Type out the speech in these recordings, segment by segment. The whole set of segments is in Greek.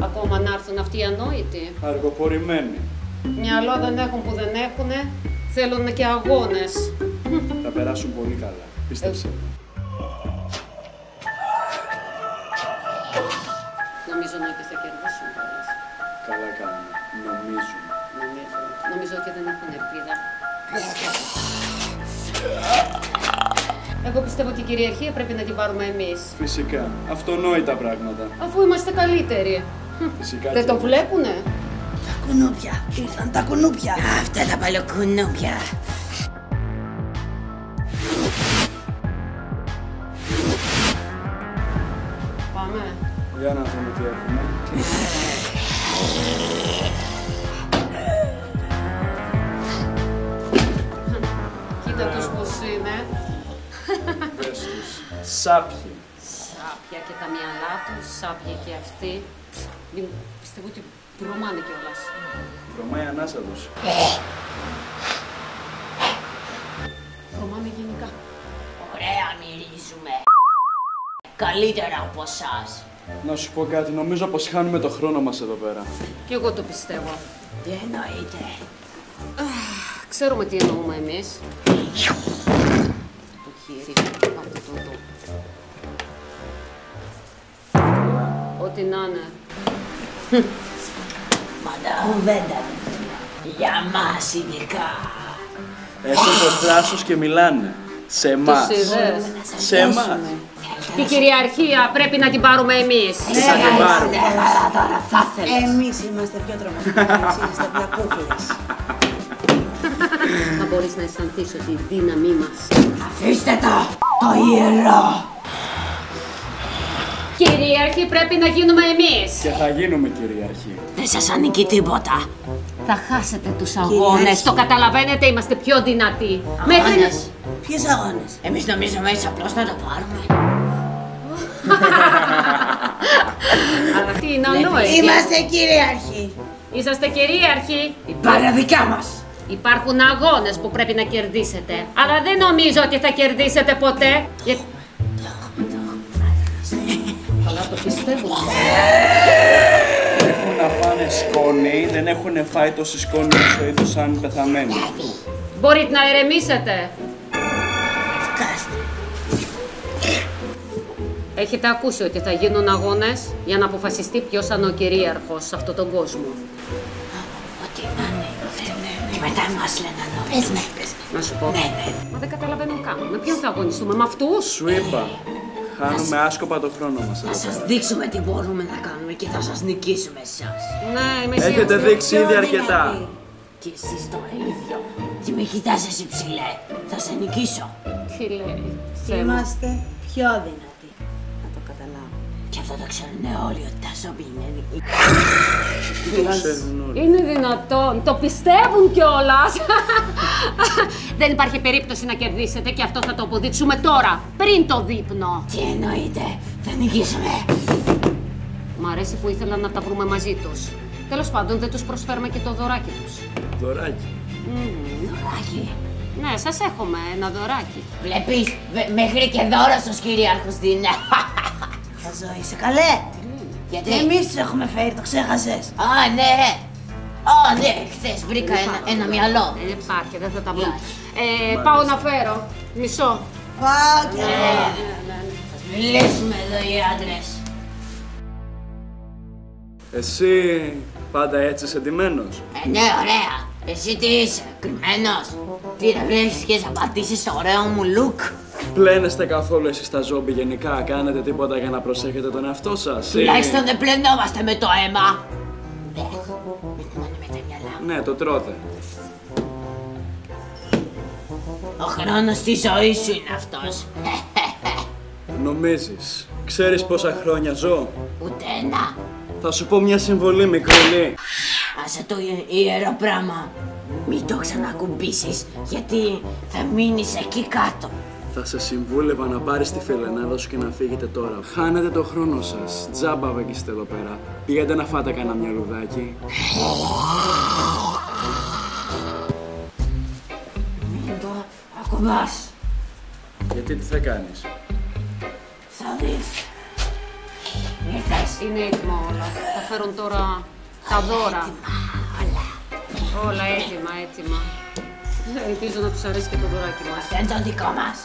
Ακόμα να έρθουν αυτοί οι ανόητοι. Αργοπορημένοι. Μυαλό δεν έχουν που δεν έχουνε. Θέλουν και αγώνες. Θα περάσουν πολύ καλά. Πίστεψε. Νομίζω ότι θα κερδίσουν πολλές. Καλά κάνουν. Νομίζω ότι δεν έχουν ελπίδα. Εγώ πιστεύω ότι η κυριαρχία πρέπει να την πάρουμε εμείς. Φυσικά. Αυτονόητα πράγματα. Αφού είμαστε καλύτεροι. Φυσικά. Δεν το βλέπουνε. Τα κουνούπια. Ήρθαν τα κουνούπια. Αυτά τα παλιοκουνούπια. Πάμε. Για να δούμε τι έχουμε. Κοίτα τους πως είναι. Πες τους. Σάπιοι. Σάπια και τα μυαλά τους, σάπια και αυτοί. Πιστεύω ότι βρωμάνε κιόλας. Βρωμάει ανάσα τους. Βρωμάνε γενικά. Ωραία μυρίζουμε. Καλύτερα από εσάς. Να σου πω κάτι, νομίζω πως χάνουμε το χρόνο μας εδώ πέρα. Κι εγώ το πιστεύω. Τι εννοείται? Ξέρουμε τι εννοούμε εμείς. Το χέρι, από το δω. Ό,τι να είναι. Μαντά, κουβέντα. Για μας ειδικά. Έχουν το θράσος και μιλάνε. Σε εμάς. Σε εμάς. Την κυριαρχία πρέπει να την πάρουμε εμείς. Θα την πάρουμε. Εμείς είμαστε πιο τρομακτικοί. Εσείς είστε πια κούκλες. Θα μπορείς να αισθανθείς ότι η δύναμή μας. Αφήστε το! Το ιερό! Κυριαρχοί πρέπει να γίνουμε εμείς. Και θα γίνουμε κυριαρχοί. Δεν σας ανήκει τίποτα. Θα χάσετε τους αγώνες. Το καταλαβαίνετε, είμαστε πιο δυνατοί. Αγώνες. Ποιες αγώνες? Εμείς νομίζουμε έτσι απλώς να τα πάρουμε. Αυτή είναι ανόητη. Είμαστε κυρίαρχοι. Είσαστε κυρίαρχοι. Πάρε δικά μας. Υπάρχουν αγώνες που πρέπει να κερδίσετε. Αλλά δεν νομίζω ότι θα κερδίσετε ποτέ. Αλλά το πιστεύω. Έχουν να φάνε σκόνη. Δεν έχουν φάει τόση σκόνη στο είδος σαν πεθαμένοι. Μπορείτε να ηρεμήσετε. Έχετε ακούσει ότι θα γίνουν αγώνες για να αποφασιστεί ποιος θα είναι ο κυρίαρχος σε αυτόν τον κόσμο. Ότι να είναι, και μετά μας λένε ανώπιες. Να σου πω. Μα δεν καταλαβαίνω καν. Με ποιον θα αγωνιστούμε, με αυτούς? Σου είπα. Χάνουμε άσκοπα το χρόνο μας. Θα σας δείξουμε τι μπορούμε να κάνουμε και θα σας νικήσουμε εσάς. Ναι, είμαι σίγουρη. Έχετε δείξει ήδη αρκετά. Και εσείς το ίδιο. Τι με κοιτάς εσύ ψηλέ? Θα σε νικήσω. Τι λέει? Είμαστε πιο δυνατοί. Και αυτό το ξέρουν όλοι ότι τα σομπι είναι. Είναι δυνατόν, το πιστεύουν κιόλας. Δεν υπάρχει περίπτωση να κερδίσετε και αυτό θα το αποδείξουμε τώρα, πριν το δείπνο. Τι εννοείται, θα νικήσουμε. Μ' αρέσει που ήθελα να τα βρούμε μαζί τους. Τέλος πάντων, δεν τους προσφέρουμε και το δωράκι τους. Δωράκι. Δωράκι. Ναι, σας έχουμε ένα δωράκι. Βλέπεις, μέχρι και δώρα στους κυρίαρχους δίνε. Ζωή, είσαι καλέ! Γιατί εμείς έχουμε φέρει, το ξέχασες! Α, ναι! Α, ναι! Χθες βρήκα ένα μυαλό! Δεν υπάρχει, δεν θα τα βγάλω. Πάω να φέρω. Μισό. Πάω και... Ας μιλήσουμε εδώ οι άντρες. Εσύ πάντα έτσι είσαι ντυμένος. Ναι, ωραία! Εσύ τι είσαι, κρυμμένος? Τι θα βρεις και θα πατήσεις το ωραίο μου look? Πλένεστε καθόλου εσείς τα ζόμπι γενικά? Κάνετε τίποτα για να προσέχετε τον εαυτό σας? Τουλάχιστον δεν πλενόμαστε με το αίμα. Ναι, με τα μυαλά. Ναι, το τρώτε. Ο χρόνος της ζωής σου είναι αυτός. Νομίζεις? Ξέρεις πόσα χρόνια ζω? Ούτε ένα. Θα σου πω μια συμβολή μικρή. Άσε το ιερό πράγμα. Μην το ξανακουμπήσεις, γιατί θα μείνεις εκεί κάτω. Θα σε συμβούλευα να πάρεις τη φιλενάδα σου και να φύγετε τώρα. Χάνετε το χρόνο σας. Τζάμπα βαγκίστε εδώ πέρα. Πήγατε να φάτε κανένα μυαλουδάκι. Μην το ακουμπάς. Γιατί τι θα κάνεις? της. Είναι έτοιμο όλα. Θα φέρουν τώρα τα δώρα. Όλα έτοιμα, έτοιμα. Ελπίζω να τους αρέσει και το δωράκι μας. Αυτό είναι το δικό μας.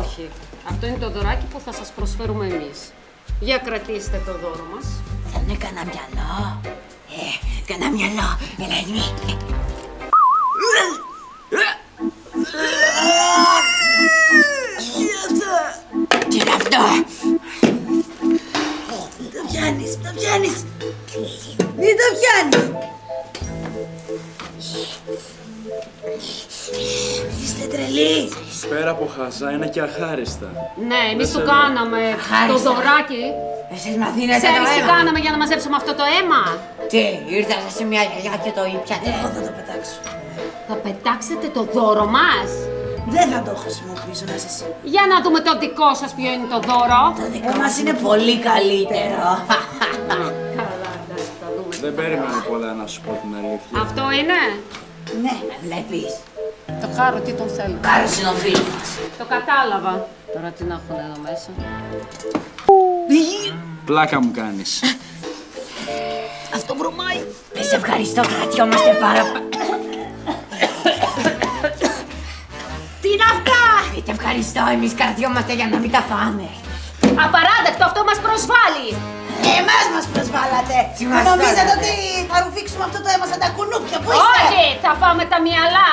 Όχι. Αυτό είναι το δωράκι που θα σας προσφέρουμε εμείς. Για κρατήστε το δώρο μας. Θα είναι κανένα μυαλό. Κανένα μυαλό. Έλα, έτοιμη. Τι είναι αυτό? Τα πιάνεις, τα πιάνεις. Μην τα πιάνεις. Είστε τρελοί. Πέρα από χαζά είναι και αχάριστα. Ναι, εμείς το κάναμε το δωράκι. Εσείς μας δίνετε το αίμα. Ξέρεις τι κάναμε για να μαζέψουμε αυτό το αίμα? Τι, ήρθατε σε μια γιαγιά και το πιάτε. Εγώ θα το πετάξω. Θα πετάξετε το δώρο μας. Δεν θα το χρησιμοποιήσω, να σας πω. Για να δούμε το δικό σας ποιο είναι το δώρο. Το δικό μας είναι πολύ καλύτερο. Καλά, εντάξει, θα δούμε. Δεν περίμενε πολλά να σου πω την αλήθεια. Αυτό είναι. Ναι, με βλέπεις. Το Χάρο, τι τον θέλει. Χάρος είναι ο φίλος μας. Το κατάλαβα. Τώρα τι να έχουν εδώ μέσα. Πλάκα μου κάνεις. Αυτό βρωμάει. Σε ευχαριστώ, κρατιόμαστε πάρα πολύ. Τι είναι αυτά! Είτε ευχαριστώ, εμείς καρδιόμαστε για να μην τα φάμε. Απαράδεκτο, αυτό μας προσβάλλει! Εμάς μας προσβάλλατε! Νομίζατε ότι θα ρουφήξουμε αυτό το αίμα σαν τα κουνούπια που είστε! Όχι! Θα φάμε τα μυαλά!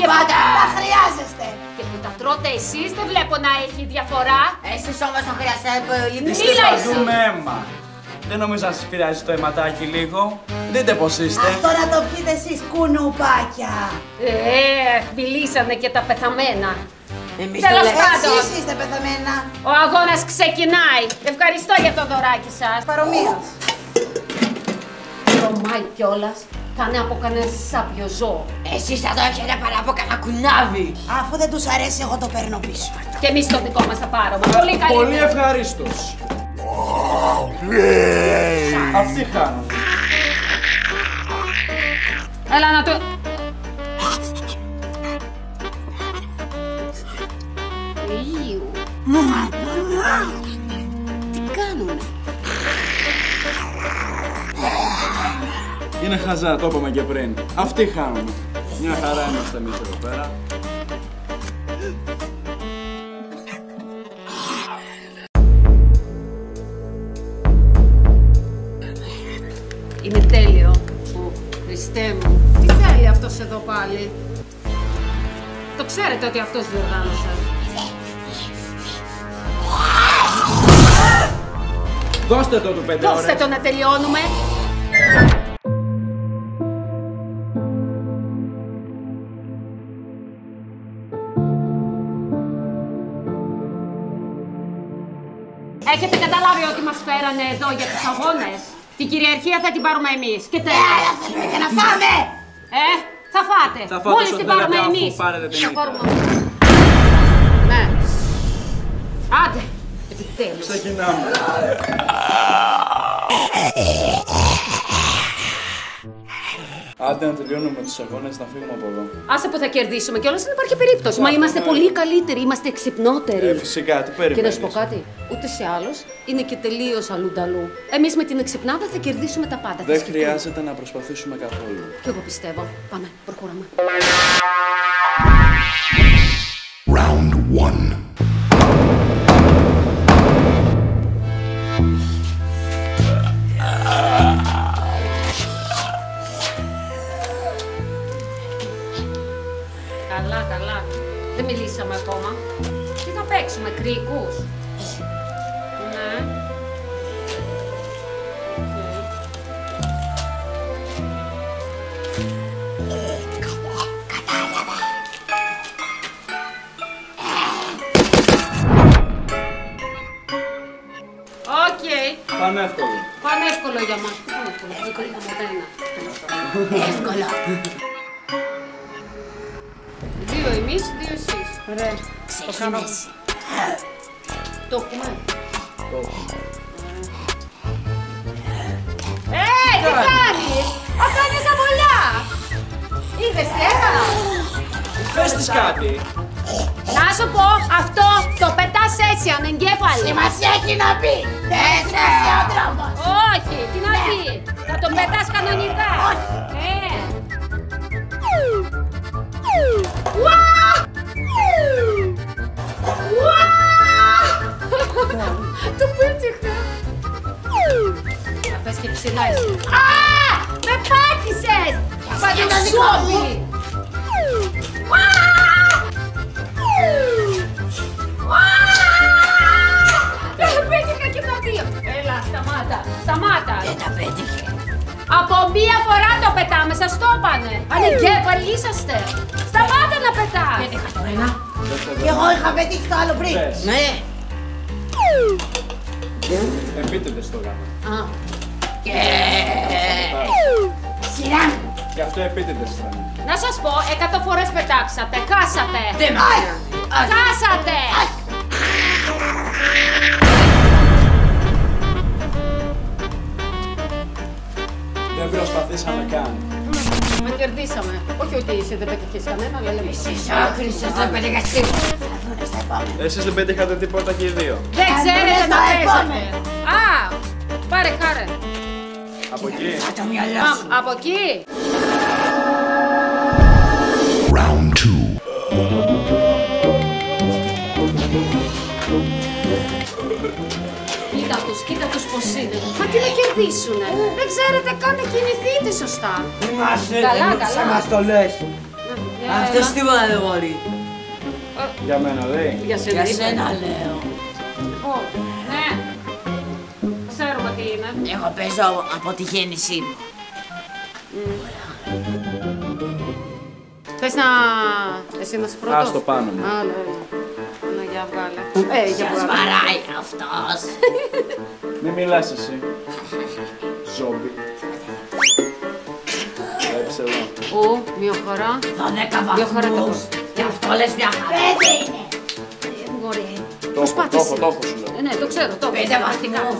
Και πάντα τα χρειάζεστε! Και που τα τρώτε εσείς δεν βλέπω να έχει διαφορά! Εσείς όμως θα χρειάζεστε πολύ πιστή. Μίλα εσύ! Δεν νομίζω να σας πειράζει το αιματάκι λίγο. Δείτε πως είστε. Αυτό να το πείτε εσείς, κουνουπάκια. Μιλήσανε και τα πεθαμένα. Εμείς το λέμε. Εσείς είστε πεθαμένα. Ο αγώνας ξεκινάει. Ευχαριστώ για το δωράκι σας. Παρομοίως. Ρωμάει κιόλας. Θα είναι από κανένα σάπιο ζώο. Εσείς θα το έχετε παρά από κανένα κουνάβι. Αφού δεν τους αρέσει, εγώ το παίρνω πίσω. Και εμείς το δικό μας θα πάρουμε. Πολύ καλύτερα. Πολύ ευχαρίστως. Αυτή χάνουν. Έλα να το... Ιου. Τι κάνουνε? Είναι χαζά, το είπαμε και πριν. Αυτή χάνουν. Μια χαρά είμαστε εμείς εδώ πέρα. Είναι τέλειο. Χριστέ μου, τι θέλει αυτός εδώ πάλι? Το ξέρετε ότι αυτός διοργάνωσε. Δώστε το του 5 ώρες. Δώστε το να τελειώνουμε. Έχετε καταλάβει ότι μας φέρανε εδώ για τους αγώνες? Την κυριαρχία θα την πάρουμε εμείς και τέλος. Άρα θέλουμε και να φάμε! Θα φάτε. Μόλις την πάρουμε εμείς. Ναι. Άντε, επιτέλους. Ξεκινάμε. Άντε να τελειώνουμε τους αγώνες, να φύγουμε από εδώ. Άσε που θα κερδίσουμε κιόλας, δεν υπάρχει περίπτωση. Μα είμαστε πολύ καλύτεροι, είμαστε ξυπνότεροι. Φυσικά, τι περιμένεις? Και να σου πω κάτι, ούτε σε άλλος είναι και τελείως αλλούνταλού. Εμείς με την εξυπνάδα θα κερδίσουμε τα πάντα. Δεν χρειάζεται να προσπαθήσουμε καθόλου. Κι εγώ πιστεύω. Πάμε, προχωράμε. Round 1. Καλά. Δεν μιλήσαμε ακόμα. Τι θα παίξουμε, κρίκους? Ναι. Κατάλαβα. Οκ. Πανεύκολο. Πανεύκολο για μας. Πανεύκολο για μένα. Εύκολο. Δύο εμείς, δύο εσείς. Ωραία. Ξεκινήσει. Το έχουμε. Τι κάνεις! Αφάνε σαν πολλά! Είδες τι έκανα? Πες της κάτι. Να σου πω, αυτό το πετά. Μιλάς έτσι ανεγκέφαλη. Σημασία έχει να πει. Δεν έχει σημασία ο τρόπος. Όχι, τι να πει. Θα τον πετάς κανονικά. Όχι. Το πέτυχα. Θα πες και ψηλάς. Με πάτησες. Παντασσόμι. Σταμάτα! Δεν τα πέτυχε! Από μία φορά το πετάμε, σας το έπανε! Ανεγκέφαλοι είσαστε! Σταμάτα να πετάς! Πέτυχα το ένα! Εγώ είχα πετύχει το άλλο πριν! Ναι! Επίτευες το γάμα! Και... Σειρά μου! Γι' αυτό επίτευες το γάμα! Να σας πω, 100 φορές πετάξατε, χάσατε! Δεν μάλλον! Χάσατε! Δεν προσπαθήσαμε καν. Με κερδίσαμε. Όχι ότι εσύ δεν πέτυχες κανένα, αλλά λέμε. Εσείς άχρηστες δεν πέτυχες τίποτα. Εσείς δεν πέτυχατε τίποτα και οι δύο. Δεν ξέρετε να παίζετε. Πάρε χάρε. Από εκεί. Από εκεί. Round 2. Κοίτα τους πως είναι. Μα τι να κερδίσουνε. Δεν ξέρετε καν να κινηθείτε σωστά. Είμαστε καλά. Μας το λες. Αυτός τι βάλε γόρι. Για μένα λέει. Για σένα λέω. Ναι. Ξέρουμε τι είναι. Εγώ παίζω από τη γέννησή μου. Θες να... εσύ να σου πρώτος. Άστο πάνω μου. Για βγάλε. Σας βαράει αυτός. Μη μιλάς εσύ. Ζόμπι. Έψε εδώ. Ου, μία χαρά. 12 βαθμούς. Γι' αυτό λες μια χαρά. 5 είναι. Μπορεί. Προσπάθησε. Το έχω σου λέω. Ναι, το ξέρω. 5 βαθμούς.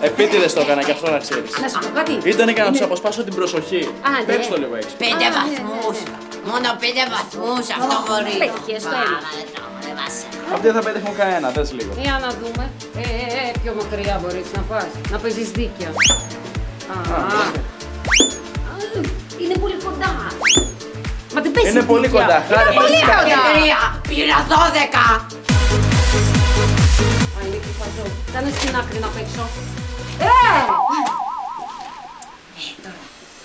Επίτηδες το έκανα κι αυτό να ξέρεις. Να σου πω κάτι. Ήτανε για να τους αποσπάσω την προσοχή. Παίξ' το λίγο έξω. 5 βαθμούς. Μόνο 5 βαθμούς αυτό μπορεί. Πέτυχες το έλεγχο. Αυτοί θα πέτυχουν κανένα, δες λίγο. Για να δούμε. Πιο μακριά μπορείς να πας. Να παίζεις δίκαια. Είναι πολύ κοντά. Μα την παίζεις δίκαια. Είναι πολύ κοντά. Είναι πολύ κοντά. Πήρα 12. Ανήκει παντού. Κάνε στην άκρη να παίξω.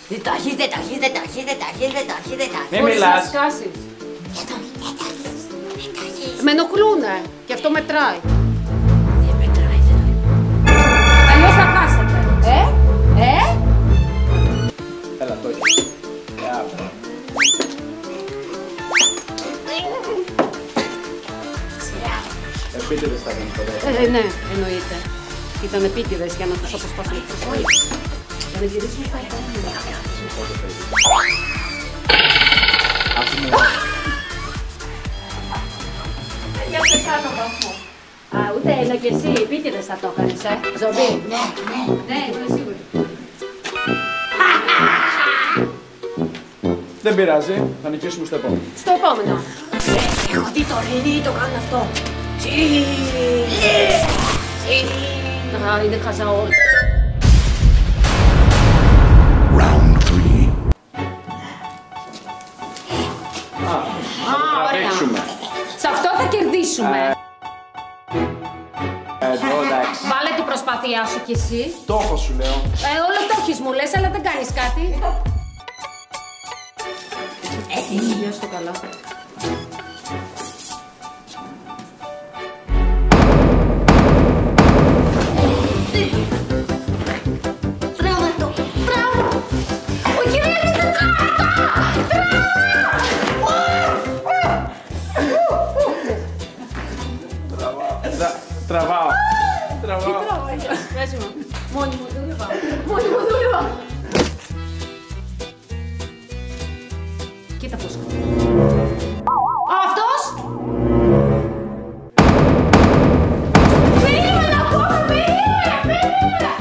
Δεν τα αρχίζεις. Μην μιλάς. Με ενοχλούνε και αυτό μετράει. Δεν μετράει, δεν το. Αλλιώς θα χάσετε. Έλα, το έχεις. Επίτηδες θα γίνει τώρα. Ναι, εννοείται. Ήταν επίτηδες για να τους αποσπάσουμε τους όλους. Θα γυρίσουμε στα επόμενα. Για σε κάνω βαθμό. Ούτε ένα κι εσύ, επίτηδες θα το έκανες, Ζομπί. Ναι, είμαι σίγουρη. Δεν πειράζει, θα νικήσουμε στο επόμενο. Στο επόμενο. Έχω δει το ρελί, το κάνω αυτό. Είναι χαζά όλοι. Σε αυτό θα κερδίσουμε. Εντάξει. Βάλε την προσπάθειά σου κι εσύ. Το έχω σου λέω. Όλο το έχεις μου λες, αλλά δεν κάνεις κάτι. Λιώσ' το καλά. Μόνιμο δούλευα. Κοίτα πώς κάνει. Αυτός! Περίμενε ακόμα, περίμενε!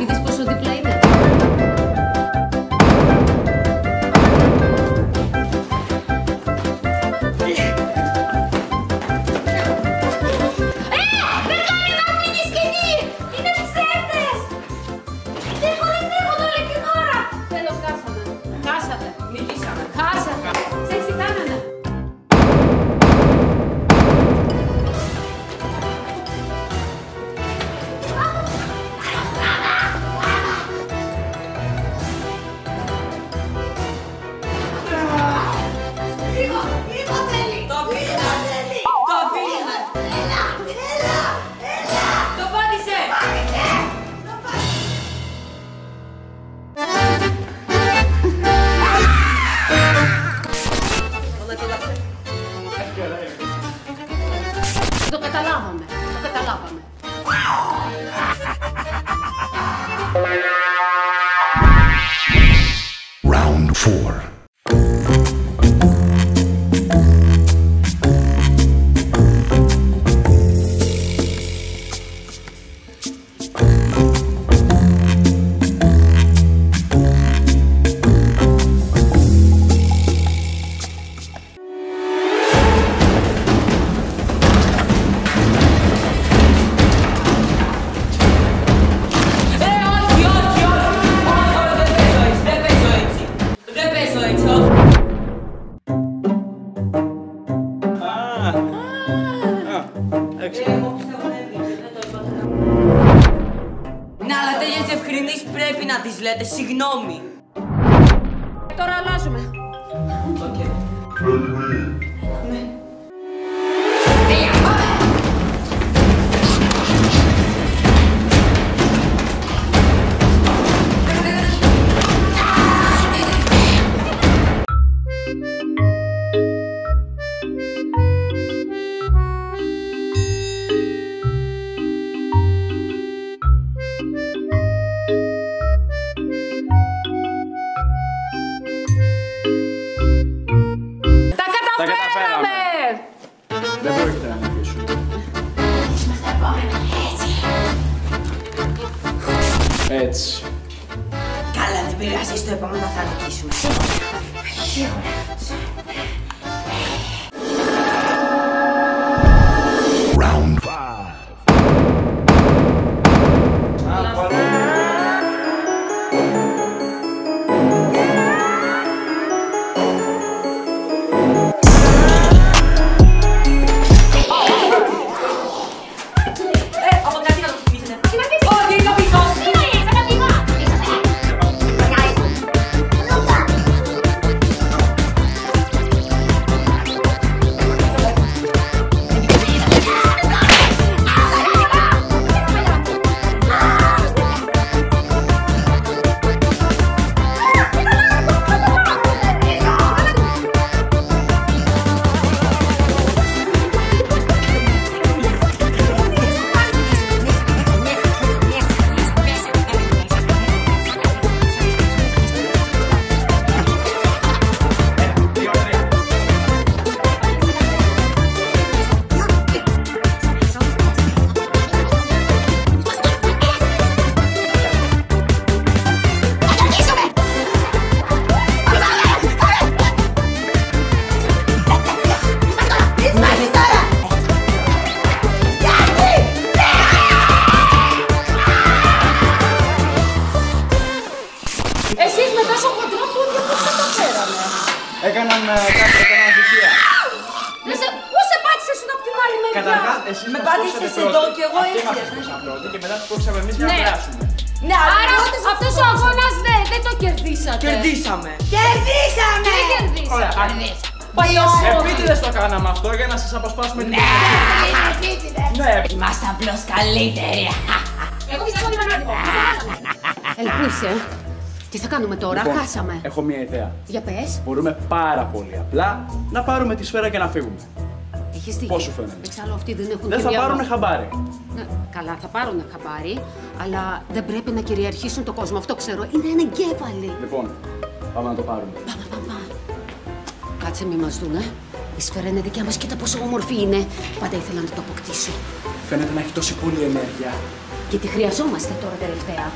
Είδες πόσο δίπλα είναι. Χάσατε. Νικήσαμε. Χάσατε. Σε τι κάνανε. Το καταλάβαμε. Round 4. Ναι, αλλά τέτοιες ευκρινείς πρέπει να τις λέτε, συγγνώμη. Τώρα αλλάζουμε. Οκ. Ναι. Δεν πρόκειται να νικήσω. Είμαστε επόμενοι, έτσι. Καλά, δεν πειράζει, στο επόμενο θα νικήσουμε. Σίγουρα. Round 5. Εσείς με τόσο χοντρό πόδια πώς θα το φέραμε. Έκαναν κάποια αδικία. Πώς σε πάτησε εσύ από την άλλη μεριά. Καταρχάς, εσείς με πάτησες εδώ και εγώ ήρθα. Αυτοί μας πρώτοι και μετά τους κόψαμε εμείς για να περάσουμε. Ναι, άρα αυτός ο αγώνας δεν το κερδίσατε. Κερδίσαμε! Δεν κερδίσαμε. Ωραία, κερδίσαμε. Επίτηδες το κάναμε αυτό για να σας αποσπάσουμε την ευκαιρία. Είμαστε απλώς καλύτεροι. Εγώ πιστεύω. Τι θα κάνουμε τώρα, λοιπόν, χάσαμε. Έχω μία ιδέα. Για πες. Μπορούμε πάρα πολύ απλά να πάρουμε τη σφαίρα και να φύγουμε. Έχεις δίκιο. Πώς σου φαίνεται. Εξάλλου αυτοί δεν έχουν. Δεν θα πάρουν χαμπάρι. Ναι, καλά, θα πάρουν χαμπάρι, αλλά δεν πρέπει να κυριαρχήσουν το κόσμο. Αυτό ξέρω. Είναι ένα εγκέφαλοι. Λοιπόν, πάμε να το πάρουμε. Πάμε. Κάτσε, μη μας δουν, ε. Η σφαίρα είναι δικιά μας. Κοίτα πόσο όμορφη είναι. Πάντα ήθελα να το αποκτήσω. Φαίνεται να έχει τόση πολύ ενέργεια. Και τη χρειαζόμαστε τώρα τελευταία.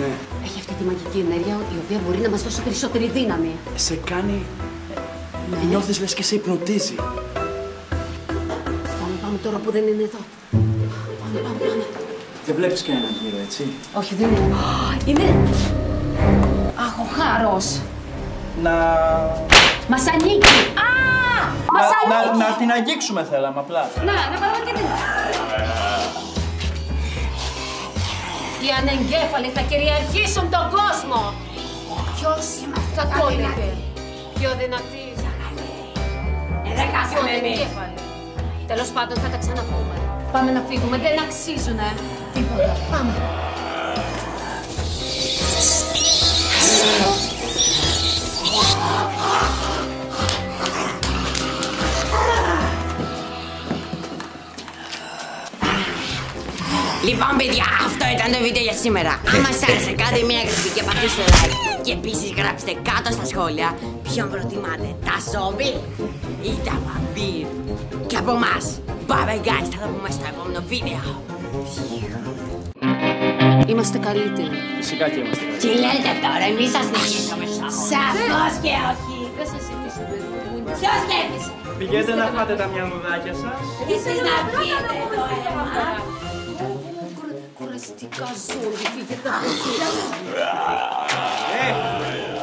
Ναι. Έχει αυτή τη μαγική ενέργεια η οποία μπορεί να μας δώσει περισσότερη δύναμη. Σε κάνει... Ναι. Νιώθεις λες και σε υπνοτίζει. Πάμε τώρα που δεν είναι εδώ. Πάμε. Δεν βλέπεις κανέναν γύρω, έτσι. Όχι, δεν είναι. Είναι... Αχ, ο χάρος. να... Μας ανήκει! Α! Μας ανήκει! Να την αγγίξουμε θέλαμε απλά. Να πάρουμε και την... Οι ανεγκέφαλοι θα κυριαρχήσουν τον κόσμο! Ποιος είμαστε τα κόλυπη! Πιο δυνατοί! Δεν χάσαμε εμείς! Τέλος πάντων θα τα ξαναπούμε. Πάμε να φύγουμε, δεν αξίζουνε τίποτα. Πάμε. Λοιπόν, παιδιά, αυτό ήταν το βίντεο για σήμερα. Άμα σας άρεσε, κάντε μια εγγραφή και πατήστε like. Και επίσης γράψτε κάτω στα σχόλια ποιον προτιμάτε, τα ζόμπι ή τα βαμπύρ. Και από εμάς, bye guys, θα τα πούμε στο επόμενο βίντεο. Είμαστε καλύτεροι. Φυσικά και είμαστε καλύτεροι. Τι λέτε τώρα, εμείς σας νικήσαμε στο χώρο. Σαφώς και όχι. Δεν σας νικήσαμε. Ποιος νικήσε? Πηγαίνετε να φάτε τα μυαλουδάκια σας. Εσείς να πείτε το αίμα. Κουραστικά ζώδη, φύγετε από εκεί.